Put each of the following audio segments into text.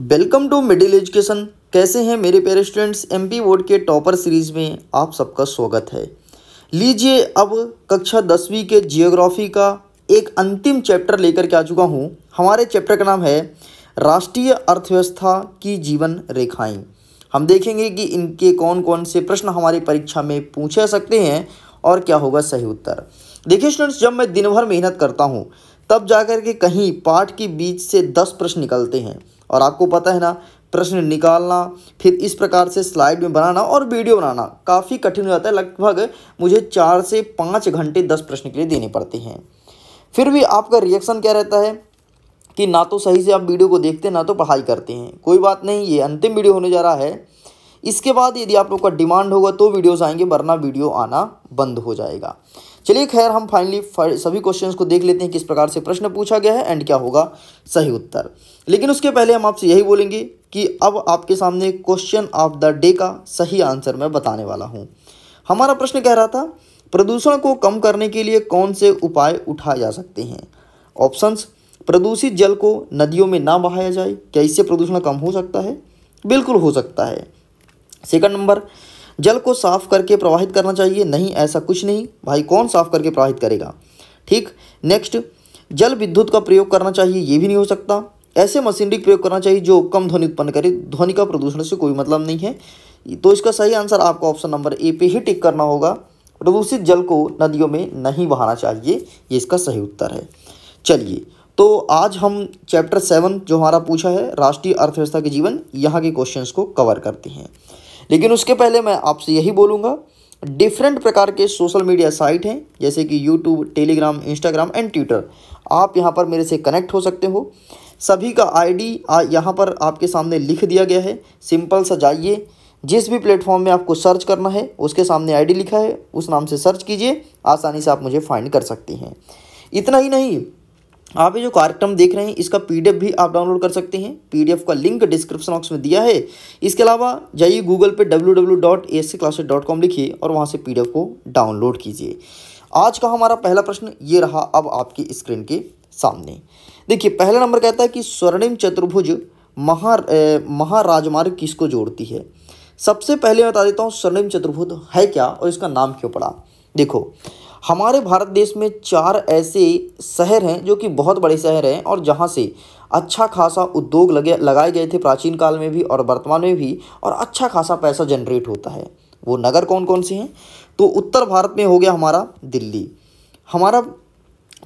Welcome to middle education. कैसे हैं मेरे प्यारे स्टूडेंट्स, एमपी बोर्ड के टॉपर सीरीज़ में आप सबका स्वागत है। लीजिए, अब कक्षा 10वीं के जियोग्राफी का एक अंतिम चैप्टर लेकर के आ चुका हूं। हमारे चैप्टर का नाम है राष्ट्रीय अर्थव्यवस्था की जीवन रेखाएं। हम देखेंगे कि इनके कौन कौन से प्रश्न हमारी परीक्षा में पूछे सकते हैं और क्या होगा सही उत्तर। देखिए स्टूडेंट्स, जब मैं दिन भर मेहनत करता हूँ तब जाकर के कहीं पाठ के बीच से 10 प्रश्न निकलते हैं, और आपको पता है ना, प्रश्न निकालना, फिर इस प्रकार से स्लाइड में बनाना और वीडियो बनाना काफ़ी कठिन हो जाता है। लगभग मुझे 4 से 5 घंटे 10 प्रश्न के लिए देने पड़ते हैं। फिर भी आपका रिएक्शन क्या रहता है कि ना तो सही से आप वीडियो को देखते हैं ना तो पढ़ाई करते हैं। कोई बात नहीं, ये अंतिम वीडियो होने जा रहा है। इसके बाद यदि आप लोग का डिमांड होगा तो वीडियोज़ आएंगे, वरना वीडियो आना बंद हो जाएगा। चलिए खैर, हम फाइनली सभी क्वेश्चंस को देख लेते हैं किस प्रकार से प्रश्न पूछा गया है एंड क्या होगा सही उत्तर। लेकिन उसके पहले हम आपसे यही बोलेंगे कि अब आपके सामने क्वेश्चन ऑफ द डे का सही आंसर मैं बताने वाला हूं। हमारा प्रश्न कह रहा था, प्रदूषण को कम करने के लिए कौन से उपाय उठाए जा सकते हैं। ऑप्शंस, प्रदूषित जल को नदियों में ना बहाया जाए, क्या इससे प्रदूषण कम हो सकता है? बिल्कुल हो सकता है। सेकंड नंबर, जल को साफ करके प्रवाहित करना चाहिए। नहीं, ऐसा कुछ नहीं भाई, कौन साफ करके प्रवाहित करेगा। ठीक, नेक्स्ट, जल विद्युत का प्रयोग करना चाहिए, ये भी नहीं हो सकता। ऐसे मशीनरी प्रयोग करना चाहिए जो कम ध्वनि उत्पन्न करे, ध्वनि का प्रदूषण से कोई मतलब नहीं है। तो इसका सही आंसर आपको ऑप्शन नंबर ए पे ही टिक करना होगा। प्रदूषित जल को नदियों में नहीं बहाना चाहिए, ये इसका सही उत्तर है। चलिए, तो आज हम चैप्टर 7 जो हमारा पूछा है राष्ट्रीय अर्थव्यवस्था के जीवन, यहाँ के क्वेश्चंस को कवर करते हैं। लेकिन उसके पहले मैं आपसे यही बोलूँगा, डिफरेंट प्रकार के सोशल मीडिया साइट हैं जैसे कि YouTube, Telegram, Instagram and Twitter. आप यहाँ पर मेरे से कनेक्ट हो सकते हो। सभी का आईडी यहाँ पर आपके सामने लिख दिया गया है। सिंपल सा जाइए, जिस भी प्लेटफॉर्म में आपको सर्च करना है उसके सामने आईडी लिखा है, उस नाम से सर्च कीजिए, आसानी से आप मुझे फाइंड कर सकते हैं। इतना ही नहीं, आप ये जो कार्यक्रम देख रहे हैं इसका पीडीएफ भी आप डाउनलोड कर सकते हैं। पीडीएफ का लिंक डिस्क्रिप्शन बॉक्स में दिया है। इसके अलावा जाइए गूगल पे www.ascclasses.com लिखिए और वहाँ से पीडीएफ को डाउनलोड कीजिए। आज का हमारा पहला प्रश्न ये रहा, अब आपकी स्क्रीन के सामने। देखिए, पहला नंबर कहता है कि स्वर्णिम चतुर्भुज महाराजमार्ग किसको जोड़ती है। सबसे पहले मैं बता देता हूँ स्वर्णिम चतुर्भुज है क्या और इसका नाम क्यों पड़ा। देखो, हमारे भारत देश में 4 ऐसे शहर हैं जो कि बहुत बड़े शहर हैं और जहाँ से अच्छा खासा उद्योग लगाए गए थे प्राचीन काल में भी और वर्तमान में भी, और अच्छा खासा पैसा जनरेट होता है। वो नगर कौन कौन से हैं? तो उत्तर भारत में हो गया हमारा दिल्ली, हमारा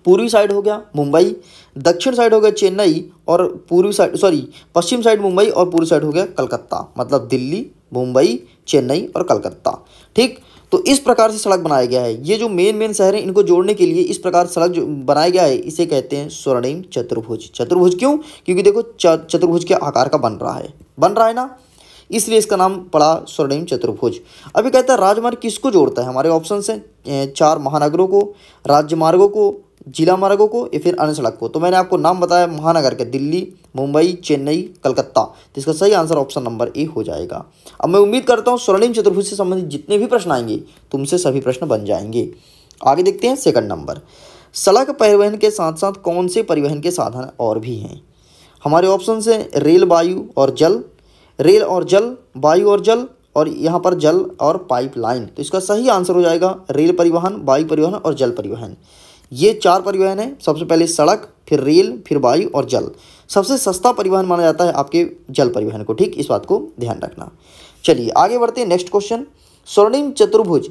पूर्वी साइड हो गया मुंबई, दक्षिण साइड हो गया चेन्नई और पश्चिम साइड मुंबई और पूर्व साइड हो गया कलकत्ता। मतलब दिल्ली, मुंबई, चेन्नई और कलकत्ता। ठीक, तो इस प्रकार से सड़क बनाया गया है। ये जो मेन शहर हैं इनको जोड़ने के लिए इस प्रकार सड़क जो बनाया गया है इसे कहते हैं स्वर्णिम चतुर्भुज। चतुर्भुज क्यों? क्योंकि देखो चतुर्भुज के आकार का बन रहा है ना, इसलिए इसका नाम पड़ा स्वर्णिम चतुर्भुज। अभी कहता है राजमार्ग किसको जोड़ता है। हमारे ऑप्शन हैं 4 महानगरों को, राज्य मार्गों को, जिला मार्गों को या फिर अन्य सड़क को। तो मैंने आपको नाम बताया महानगर के, दिल्ली, मुंबई, चेन्नई, कलकत्ता। तो इसका सही आंसर ऑप्शन नंबर ए हो जाएगा। अब मैं उम्मीद करता हूँ स्वर्णिम चतुर्भुज से संबंधित जितने भी प्रश्न आएंगे तुमसे सभी प्रश्न बन जाएंगे। आगे देखते हैं सेकंड नंबर, सड़क परिवहन के साथ साथ कौन से परिवहन के साधन और भी हैं। हमारे ऑप्शन हैं रेल, वायु और जल, रेल और जल, वायु और जल, और यहाँ पर जल और पाइपलाइन। तो इसका सही आंसर हो जाएगा रेल परिवहन, वायु परिवहन और जल परिवहन। ये 4 परिवहन है। सबसे पहले सड़क, फिर रेल, फिर वायु और जल। सबसे सस्ता परिवहन माना जाता है आपके जल परिवहन को। ठीक, इस बात को ध्यान रखना। चलिए आगे बढ़ते हैं। नेक्स्ट क्वेश्चन, स्वर्णिम चतुर्भुज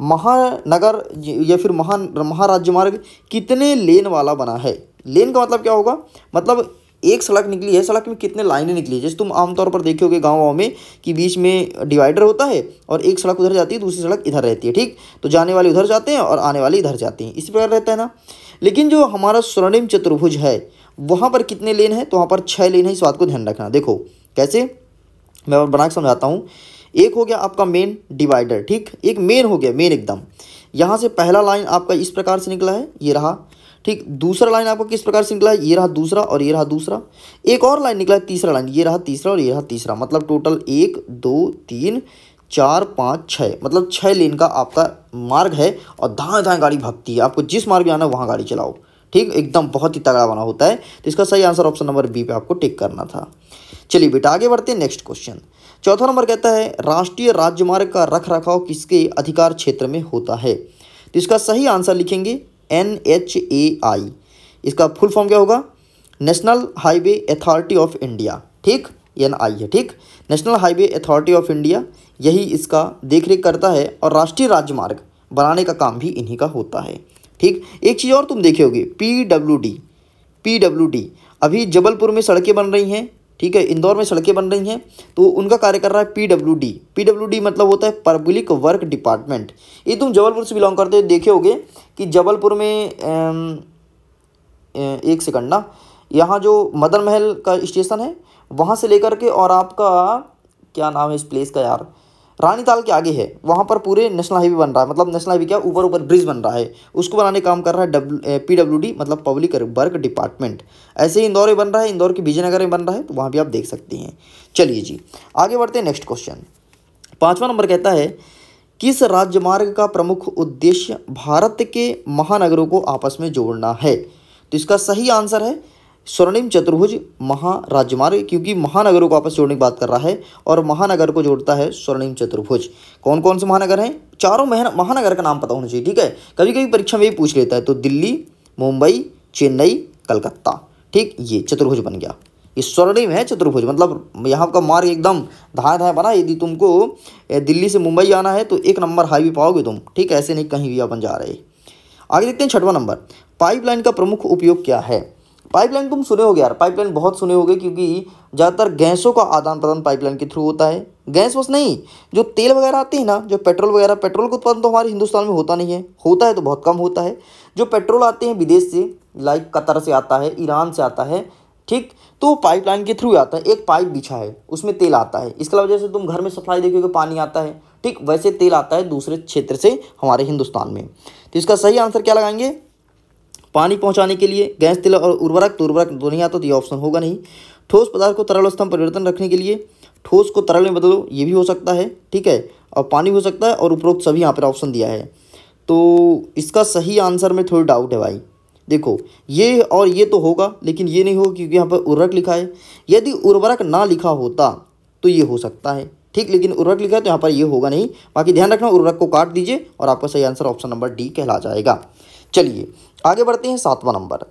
महानगर या फिर महाराज्य मार्ग कितने लेन वाला बना है। लेन का मतलब क्या होगा? मतलब एक सड़क निकली है, सड़क में कितने लाइनें निकली है। जैसे तुम आमतौर पर देखोगे गाँव में कि बीच में डिवाइडर होता है और एक सड़क उधर जाती है, दूसरी सड़क इधर रहती है। ठीक, तो जाने वाले उधर जाते हैं और आने वाले इधर जाते हैं, इसी प्रकार रहता है ना। लेकिन जो हमारा स्वर्णिम चतुर्भुज है वहाँ पर कितने लेन है? तो वहाँ पर 6 लेन है, इस बात को ध्यान रखना। देखो कैसे मैं बना के समझाता हूँ। एक हो गया आपका मेन डिवाइडर, ठीक, एक मेन हो गया, मेन एकदम। यहाँ से पहला लाइन आपका इस प्रकार से निकला है, ये रहा। ठीक, दूसरा लाइन आपको किस प्रकार से निकला है, ये रहा दूसरा और ये रहा दूसरा। एक और लाइन निकला है, तीसरा लाइन, ये रहा तीसरा और ये रहा तीसरा। मतलब टोटल 1, 2, 3, 4, 5, 6, मतलब 6 लेन का आपका मार्ग है। और दाएं दाएं गाड़ी भागती है, आपको जिस मार्ग में आना है वहाँ गाड़ी चलाओ। ठीक, एकदम बहुत ही तगड़ा बना होता है। तो इसका सही आंसर ऑप्शन नंबर बी पे आपको टिक करना था। चलिए बेटा आगे बढ़ते हैं नेक्स्ट क्वेश्चन। चौथा नंबर कहता है राष्ट्रीय राजमार्ग का रख रखाव किसके अधिकार क्षेत्र में होता है। तो इसका सही आंसर लिखेंगे NHAI। इसका फुल फॉर्म क्या होगा? National highway authority of India, ठीक, NI है, ठीक, national highway authority of India, यही इसका देखरेख करता है और राष्ट्रीय राजमार्ग बनाने का काम भी इन्हीं का होता है, ठीक। एक चीज़ और तुम देखे होगे, PWD, अभी जबलपुर में सड़कें बन रही हैं, ठीक है, इंदौर में सड़कें बन रही हैं, तो उनका कार्य कर रहा है PWD मतलब होता है पब्लिक वर्क डिपार्टमेंट। ये तुम जबलपुर से बिलोंग करते हो, देखे होगे कि जबलपुर में एक सेकंड ना, यहाँ जो मदन महल का स्टेशन है वहाँ से लेकर के और आपका क्या नाम है इस प्लेस का यार, रानीताल के आगे है, वहाँ पर पूरे नेशनल हाईवे बन रहा है, मतलब नेशनल हाईवे क्या, ऊपर ऊपर ब्रिज बन रहा है, उसको बनाने काम कर रहा है PWD मतलब पब्लिक वर्क डिपार्टमेंट। ऐसे ही इंदौर में बन रहा है, इंदौर के विजयनगर में बन रहा है, तो वहाँ भी आप देख सकते हैं। चलिए जी आगे बढ़ते हैं नेक्स्ट क्वेश्चन। पाँचवा नंबर कहता है किस राजमार्ग का प्रमुख उद्देश्य भारत के महानगरों को आपस में जोड़ना है। तो इसका सही आंसर है स्वर्णिम चतुर्भुज महाराजमार्ग, क्योंकि महानगरों को आपस जोड़ने की बात कर रहा है और महानगर को जोड़ता है स्वर्णिम चतुर्भुज। कौन कौन से महानगर हैं? चारों महानगर का नाम पता होना चाहिए, ठीक है, कभी कभी परीक्षा में भी पूछ लेता है। तो दिल्ली, मुंबई, चेन्नई, कलकत्ता, ठीक, ये चतुर्भुज बन गया, ये स्वर्णिम है चतुर्भुज, मतलब यहाँ का मार्ग एकदम धाए बना। यदि तुमको दिल्ली से मुंबई आना है तो एक नंबर हाईवे पाओगे तुम, ठीक, ऐसे नहीं कहीं भी अपन जा रहे। आगे देखते हैं छठवां नंबर, पाइपलाइन का प्रमुख उपयोग क्या है। पाइपलाइन तुम सुने होगे यार, पाइपलाइन बहुत सुने होगे, क्योंकि ज़्यादातर गैसों का आदान प्रदान पाइपलाइन के थ्रू होता है। गैस बस नहीं, जो तेल वगैरह आते हैं ना, जो पेट्रोल वगैरह, पेट्रोल का उत्पादन तो हमारे हिंदुस्तान में होता नहीं है, होता है तो बहुत कम होता है। जो पेट्रोल आते हैं विदेश से, लाइक कतर से आता है, ईरान से आता है, ठीक, तो पाइपलाइन के थ्रू आता है। एक पाइप बिछा है उसमें तेल आता है, इसके अलावा जैसे तुम घर में सप्लाई देखोगे पानी आता है, ठीक, वैसे तेल आता है दूसरे क्षेत्र से हमारे हिंदुस्तान में। तो इसका सही आंसर क्या लगाएंगे? पानी पहुंचाने के लिए गैस, तेल और उर्वरक, तो उर्वरक दो नहीं आता तो ये ऑप्शन होगा नहीं। ठोस पदार्थ को तरल अवस्था में परिवर्तन रखने के लिए, ठोस को तरल में बदलो, ये भी हो सकता है, ठीक है, और पानी हो सकता है, और उपरोक्त सभी यहाँ पर ऑप्शन दिया है। तो इसका सही आंसर में थोड़ी डाउट है भाई, देखो ये और ये तो होगा लेकिन ये नहीं होगा क्योंकि यहाँ पर उर्वरक लिखा है। यदि उर्वरक ना लिखा होता तो ये हो सकता है, ठीक, लेकिन उर्वरक लिखा है तो यहाँ पर ये होगा नहीं। बाकी ध्यान रखना, उर्वरक को काट दीजिए और आपका सही आंसर ऑप्शन नंबर डी कहला जाएगा। चलिए आगे बढ़ते हैं सातवां नंबर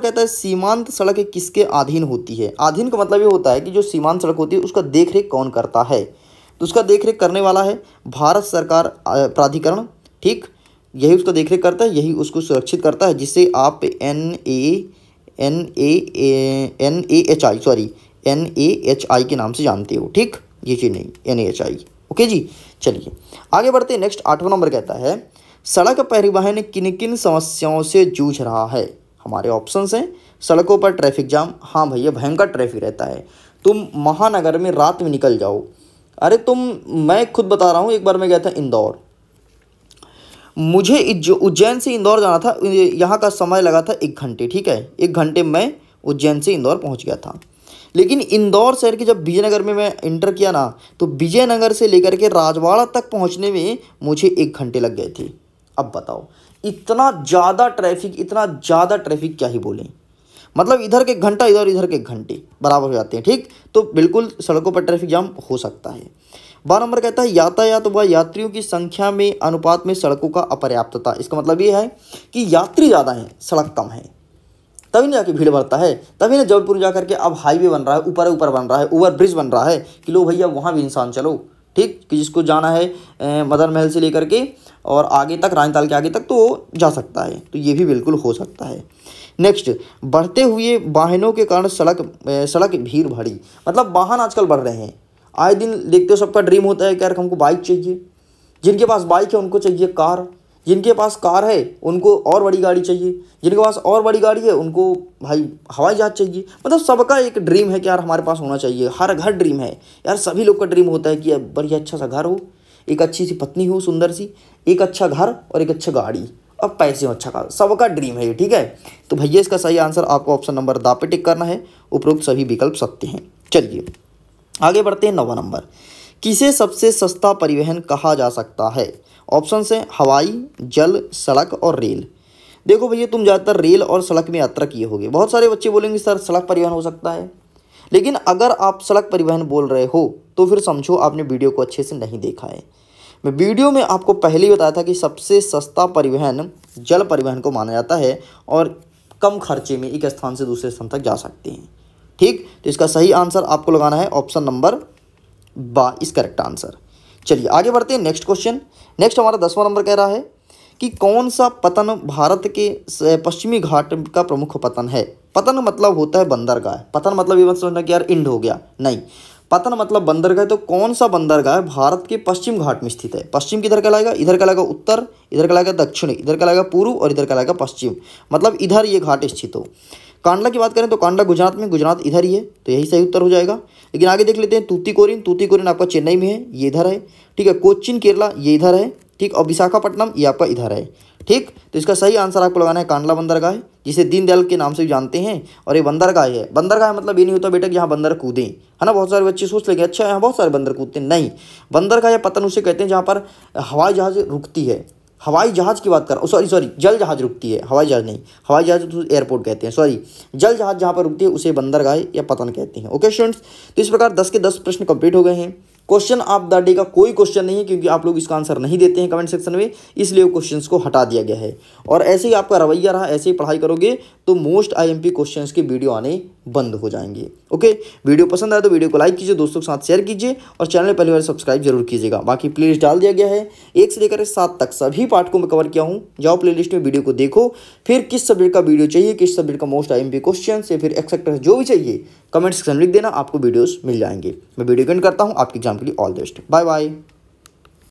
कहता है सीमांत सड़क किसके अधीन होती है। अधीन का मतलब ये होता है कि जो सीमांत सड़क होती है उसका देखरेख कौन करता है। तो उसका देखरेख करने वाला है भारत सरकार प्राधिकरण, ठीक, यही उसका देखरेख करता है, यही उसको सुरक्षित करता है, जिसे आप NAHI के नाम से जानते हो, ठीक, ये चीज़ नहीं, NAHI, ओके जी। चलिए आगे बढ़ते हैं नेक्स्ट आठवां नंबर कहता है सड़क परिवहन किन किन समस्याओं से जूझ रहा है। हमारे ऑप्शंस हैं सड़कों पर ट्रैफिक जाम, हाँ भैया भयंकर ट्रैफिक रहता है, तुम महानगर में रात में निकल जाओ, अरे मैं खुद बता रहा हूँ, एक बार मैं गया था इंदौर, मुझे उज्जैन से इंदौर जाना था, यहाँ का समय लगा था 1 घंटे, ठीक है, 1 घंटे मैं उज्जैन से इंदौर पहुँच गया था। लेकिन इंदौर शहर के जब विजयनगर में मैं इंटर किया ना, तो विजयनगर से लेकर के राजवाड़ा तक पहुँचने में मुझे 1 घंटे लग गए थे। अब बताओ इतना ज़्यादा ट्रैफिक क्या ही बोलें, मतलब इधर के घंटा इधर के घंटे बराबर हो जाते हैं, ठीक, तो बिल्कुल सड़कों पर ट्रैफिक जाम हो सकता है। 12 नंबर कहता है यातायात व यात्रियों की संख्या में अनुपात में सड़कों का अपर्याप्तता। इसका मतलब ये है कि यात्री ज़्यादा हैं, सड़क कम है, तभी ना जाके भीड़ बढ़ता है, तभी ना जबलपुर जा करके अब हाईवे बन रहा है, ऊपर बन रहा है, ओवर ब्रिज बन रहा है कि लो भैया वहाँ भी इंसान चलो, ठीक, कि जिसको जाना है मदन महल से लेकर के और आगे तक, रानीताल के आगे तक, तो जा सकता है, तो ये भी बिल्कुल हो सकता है। नेक्स्ट, बढ़ते हुए वाहनों के कारण सड़क भीड़ भरी, मतलब वाहन आजकल बढ़ रहे हैं, आए दिन देखते हो, सबका ड्रीम होता है कि यार हमको बाइक चाहिए, जिनके पास बाइक है उनको चाहिए कार, जिनके पास कार है उनको और बड़ी गाड़ी चाहिए, जिनके पास और बड़ी गाड़ी है उनको भाई हवाई जहाज चाहिए, मतलब सबका एक ड्रीम है कि यार हमारे पास होना चाहिए, हर घर ड्रीम है यार, सभी लोग का ड्रीम होता है कि बढ़िया अच्छा सा घर हो, एक अच्छी सी पत्नी हो सुंदर सी, एक अच्छा घर और एक अच्छा गाड़ी और पैसे हो, अच्छा कार, सबका ड्रीम है ये, ठीक है। तो भैया इसका सही आंसर आपको ऑप्शन नंबर दा पे टिक करना है, उपरोक्त सभी विकल्प सत्य हैं। चलिए आगे बढ़ते हैं 9वां नंबर, किसे सबसे सस्ता परिवहन कहा जा सकता है। ऑप्शन हैं हवाई, जल, सड़क और रेल। देखो भैया, तुम ज़्यादातर रेल और सड़क में यात्रा किए होगे। बहुत सारे बच्चे बोलेंगे सर सड़क परिवहन हो सकता है, लेकिन अगर आप सड़क परिवहन बोल रहे हो तो फिर समझो आपने वीडियो को अच्छे से नहीं देखा है। मैं वीडियो में आपको पहले ही बताया था कि सबसे सस्ता परिवहन जल परिवहन को माना जाता है और कम खर्चे में एक स्थान से दूसरे स्थान तक जा सकते हैं। ठीक, तो इसका सही आंसर आपको लगाना है ऑप्शन नंबर बा, इस करेक्ट आंसर। चलिए आगे बढ़ते हैं नेक्स्ट क्वेश्चन। नेक्स्ट हमारा 10वां नंबर कह रहा है कि कौन सा पतन भारत के पश्चिमी घाट का प्रमुख पतन है। पतन मतलब होता है बंदरगाह। पतन मतलब ये मत समझना कि यार इंड हो गया, नहीं, पतन मतलब बंदरगाह। तो कौन सा बंदरगाह भारत के पश्चिम घाट में स्थित है। पश्चिम किधर कहलाएगा, इधर कहलाएगा उत्तर, इधर कहलाएगा दक्षिण, इधर कहलाएगा पूर्व और इधर कहलाएगा पश्चिम, मतलब इधर ये घाट स्थित हो। कांडला की बात करें तो कांडला गुजरात में, गुजरात इधर ही है, तो यही सही उत्तर हो जाएगा। लेकिन आगे देख लेते हैं तूतीकोरिन, तूतीकोरिन आपका चेन्नई में है, ये इधर है। ठीक है, कोचीन केरला, ये इधर है। ठीक, और विशाखापट्टनम ये आपका इधर है। ठीक, तो इसका सही आंसर आपको लगाना है कांडला बंदरगाह, जिसे दीनदयाल के नाम से भी जानते हैं। और ये बंदरगाह है। बंदरगाह मतलब ये नहीं होता बेटा कि यहाँ बंदर कूदें, है ना। बहुत सारे बच्चे सोच लेंगे अच्छा यहाँ बहुत सारे बंदर कूदते हैं, नहीं, बंदरगाह या पतन उसे कहते हैं जहाँ पर हवाई जहाज रुकती है। हवाई जहाज की बात कर, सॉरी जल जहाज रुकती है, हवाई जहाज नहीं, हवाई जहाज तो एयरपोर्ट कहते हैं, सॉरी, जल जहाज जहाँ पर रुकती है उसे बंदरगाह या पतन कहते हैं। ओके स्टूडेंट्स, तो इस प्रकार 10 के 10 प्रश्न कंप्लीट हो गए हैं। क्वेश्चन ऑफ द डे का कोई क्वेश्चन नहीं है क्योंकि आप लोग इसका आंसर नहीं देते हैं कमेंट सेक्शन में, इसलिए क्वेश्चंस को हटा दिया गया है। और ऐसे ही आपका रवैया रहा, ऐसे ही पढ़ाई करोगे तो मोस्ट आईएमपी क्वेश्चंस के वीडियो आने बंद हो जाएंगे। ओके, वीडियो पसंद आए तो वीडियो को लाइक कीजिए, दोस्तों के साथ शेयर कीजिए और चैनल पहली बार सब्सक्राइब जरूर कीजिएगा। बाकी प्लेलिस्ट डाल दिया गया है, 1 से लेकर 7 तक सभी पार्ट को मैं कवर किया हूँ। जाओ प्लेलिस्ट में वीडियो को देखो, फिर किस सब्जेक्ट का वीडियो चाहिए, किस सब्जेक्ट का मोस्ट आईएमपी क्वेश्चन या फिर एक्सेट्रा जो भी चाहिए कमेंट सेक्शन में लिख देना, आपको वीडियोस मिल जाएंगे। मैं वीडियो एंड करता हूँ, आपके एग्जाम के लिए all the best. Bye bye.